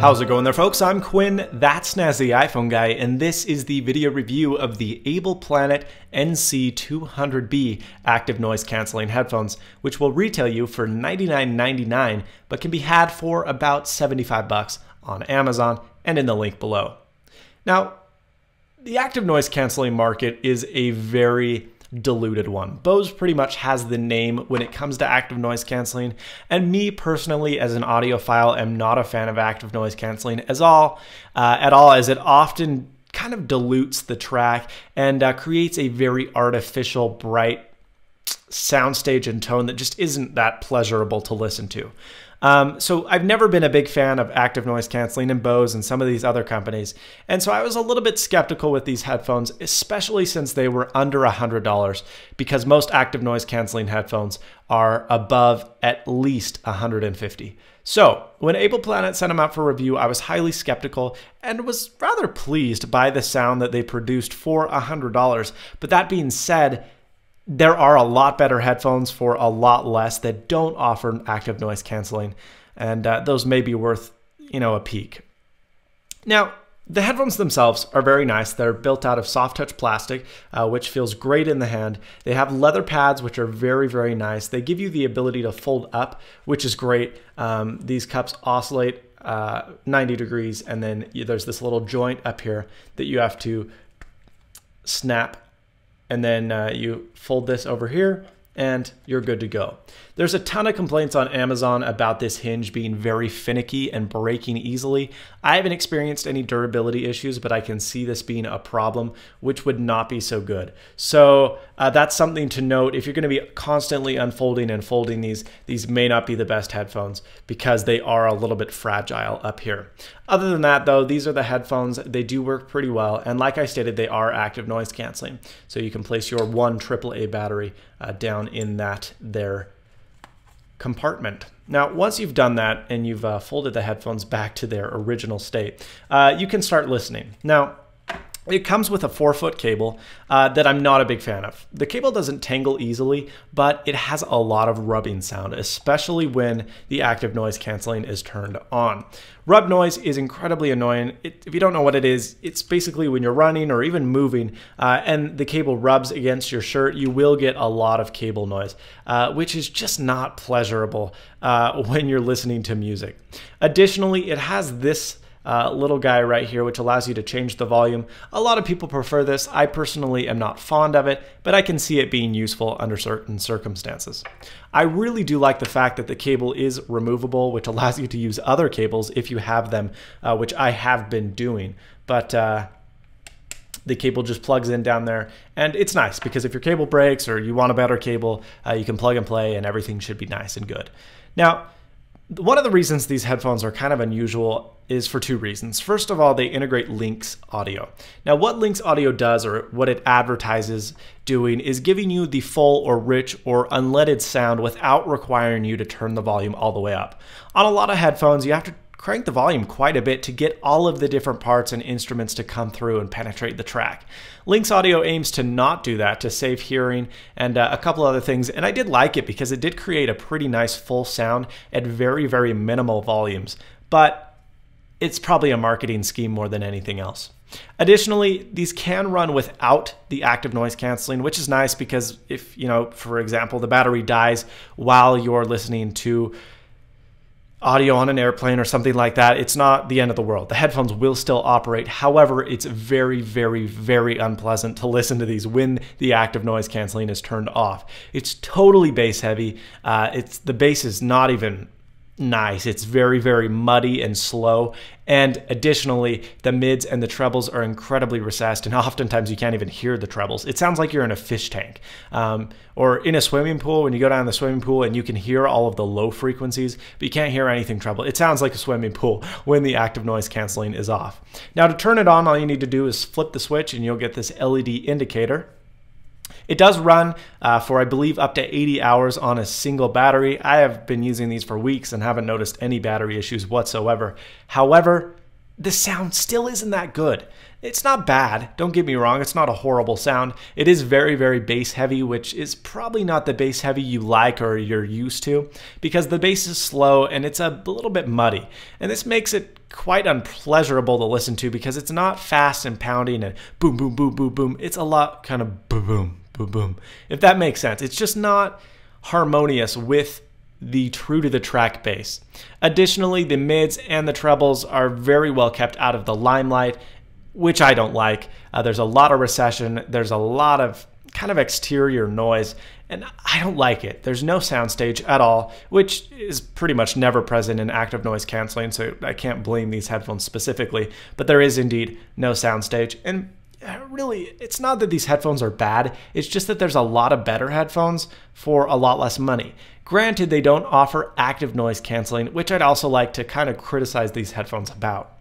How's it going there, folks? I'm Quinn, that's Snazzy iPhone Guy, and this is the video review of the Able Planet NC200B active noise cancelling headphones, which will retail you for $99.99, but can be had for about 75 bucks on Amazon and in the link below. Now, the active noise cancelling market is a very diluted one. Bose pretty much has the name when it comes to active noise canceling, and me personally as an audiophile am not a fan of active noise canceling at all, as it often kind of dilutes the track and creates a very artificial, bright soundstage and tone that just isn't that pleasurable to listen to. So I've never been a big fan of active noise canceling in Bose and some of these other companies. And so I was a little bit skeptical with these headphones, especially since they were under $100, because most active noise canceling headphones are above at least $150. So when Able Planet sent them out for review, I was highly skeptical and was rather pleased by the sound that they produced for $100. But that being said, there are a lot better headphones for a lot less that don't offer active noise canceling, and those may be worth, you know, a peek. Now, the headphones themselves are very nice. They're built out of soft touch plastic, which feels great in the hand. They have leather pads, which are very, very nice. They give you the ability to fold up, which is great. These cups oscillate 90 degrees, and then there's this little joint up here that you have to snap, and then you fold this over here and you're good to go. There's a ton of complaints on Amazon about this hinge being very finicky and breaking easily. I haven't experienced any durability issues, but I can see this being a problem, which would not be so good. So that's something to note. If you're gonna be constantly unfolding and folding these may not be the best headphones because they are a little bit fragile up here. Other than that though, these are the headphones. They do work pretty well. And like I stated, they are active noise canceling. So you can place your one AAA battery down in that there compartment. Now, once you've done that and you've folded the headphones back to their original state, you can start listening. Now, it comes with a 4-foot cable that I'm not a big fan of. The cable doesn't tangle easily, but it has a lot of rubbing sound, especially when the active noise canceling is turned on. Rub noise is incredibly annoying. If you don't know what it is, it's basically when you're running or even moving and the cable rubs against your shirt, you will get a lot of cable noise, which is just not pleasurable when you're listening to music. Additionally, it has this little guy right here, which allows you to change the volume. A lot of people prefer this. I personally am not fond of it, but I can see it being useful under certain circumstances. I really do like the fact that the cable is removable, which allows you to use other cables if you have them, which I have been doing. But the cable just plugs in down there, and it's nice because if your cable breaks or you want a better cable, you can plug and play and everything should be nice and good. Now, one of the reasons these headphones are kind of unusual is for two reasons. First of all, they integrate Linx Audio. Now, what Linx Audio does, or what it advertises doing, is giving you the full or rich or unleaded sound without requiring you to turn the volume all the way up. On a lot of headphones, you have to crank the volume quite a bit to get all of the different parts and instruments to come through and penetrate the track. Linx Audio aims to not do that, to save hearing and a couple other things, and I did like it because it did create a pretty nice full sound at very, very minimal volumes, but it's probably a marketing scheme more than anything else. Additionally, these can run without the active noise canceling, which is nice because if, you know, for example, the battery dies while you're listening to audio on an airplane or something like that, it's not the end of the world. The headphones will still operate. However, it's very, very, very unpleasant to listen to these when the active noise canceling is turned off. It's totally bass heavy. The bass is not even nice. It's very, very muddy and slow. And additionally, the mids and the trebles are incredibly recessed, and oftentimes you can't even hear the trebles. It sounds like you're in a fish tank or in a swimming pool when you go down the swimming pool and you can hear all of the low frequencies, but you can't hear anything treble. It sounds like a swimming pool when the active noise canceling is off. Now, to turn it on, all you need to do is flip the switch and you'll get this LED indicator. It does run for, I believe, up to 80 hours on a single battery. I have been using these for weeks and haven't noticed any battery issues whatsoever. However, the sound still isn't that good. It's not bad, don't get me wrong, it's not a horrible sound. It is very, very bass heavy, which is probably not the bass heavy you like or you're used to, because the bass is slow and it's a little bit muddy. And this makes it quite unpleasurable to listen to because it's not fast and pounding and boom, boom, boom, boom, boom. It's a lot kind of boom, boom, boom, boom, if that makes sense. It's just not harmonious with the true to the track bass. Additionally, the mids and the trebles are very well kept out of the limelight, which I don't like. There's a lot of recession. There's a lot of kind of exterior noise, and I don't like it. There's no soundstage at all, which is pretty much never present in active noise canceling, so I can't blame these headphones specifically, but there is indeed no soundstage. And really, it's not that these headphones are bad, it's just that there's a lot of better headphones for a lot less money. Granted, they don't offer active noise canceling, which I'd also like to kind of criticize these headphones about.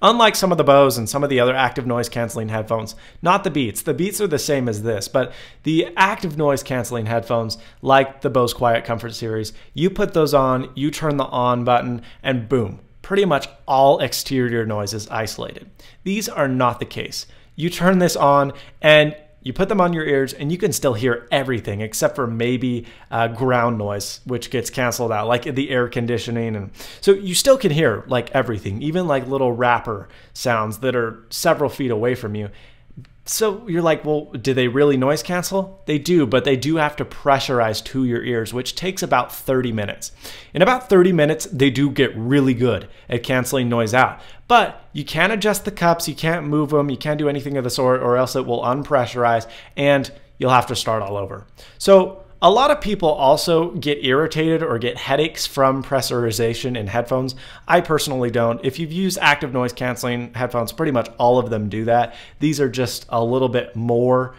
Unlike some of the Bose and some of the other active noise canceling headphones, not the Beats. The Beats are the same as this, but the active noise canceling headphones, like the Bose QuietComfort series, you put those on, you turn the on button, and boom, pretty much all exterior noise is isolated. These are not the case. You turn this on and you put them on your ears and you can still hear everything except for maybe ground noise, which gets canceled out, like the air conditioning. And so you still can hear like everything, even like little wrapper sounds that are several feet away from you. So you're like, well, do they really noise cancel? They do, but they do have to pressurize to your ears, which takes about 30 minutes. In about 30 minutes, they do get really good at canceling noise out. But you can't adjust the cups, you can't move them, you can't do anything of the sort, or else it will unpressurize and you'll have to start all over. So a lot of people also get irritated or get headaches from pressurization in headphones. I personally don't. If you've used active noise canceling headphones, pretty much all of them do that. These are just a little bit more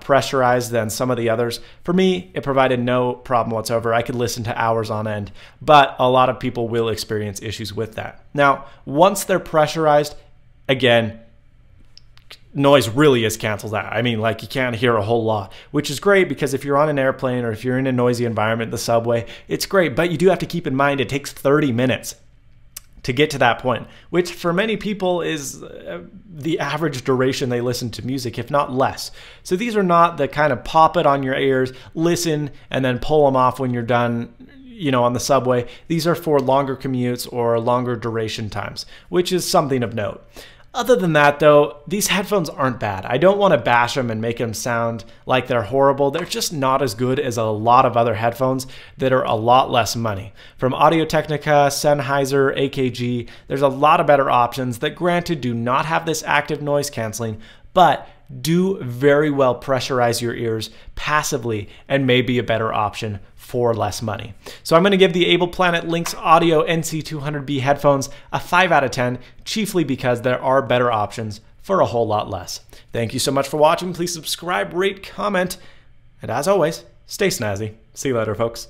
pressurized than some of the others. For me, it provided no problem whatsoever. I could listen to hours on end, but a lot of people will experience issues with that. Now, once they're pressurized, again, noise really is canceled out. I mean, like, you can't hear a whole lot, which is great because if you're on an airplane or if you're in a noisy environment, the subway, it's great, but you do have to keep in mind it takes 30 minutes to get to that point, which for many people is the average duration they listen to music, if not less. So these are not the kind of pop it on your ears, listen, and then pull them off when you're done, you know, on the subway. These are for longer commutes or longer duration times, which is something of note. Other than that, though, these headphones aren't bad. I don't want to bash them and make them sound like they're horrible. They're just not as good as a lot of other headphones that are a lot less money. From Audio-Technica, Sennheiser, AKG, there's a lot of better options that, granted, do not have this active noise canceling, but do very well pressurize your ears passively and may be a better option for less money. So I'm going to give the Able Planet Linx Audio NC200B headphones a 5 out of 10, chiefly because there are better options for a whole lot less. Thank you so much for watching. Please subscribe, rate, comment, and as always, stay snazzy. See you later, folks.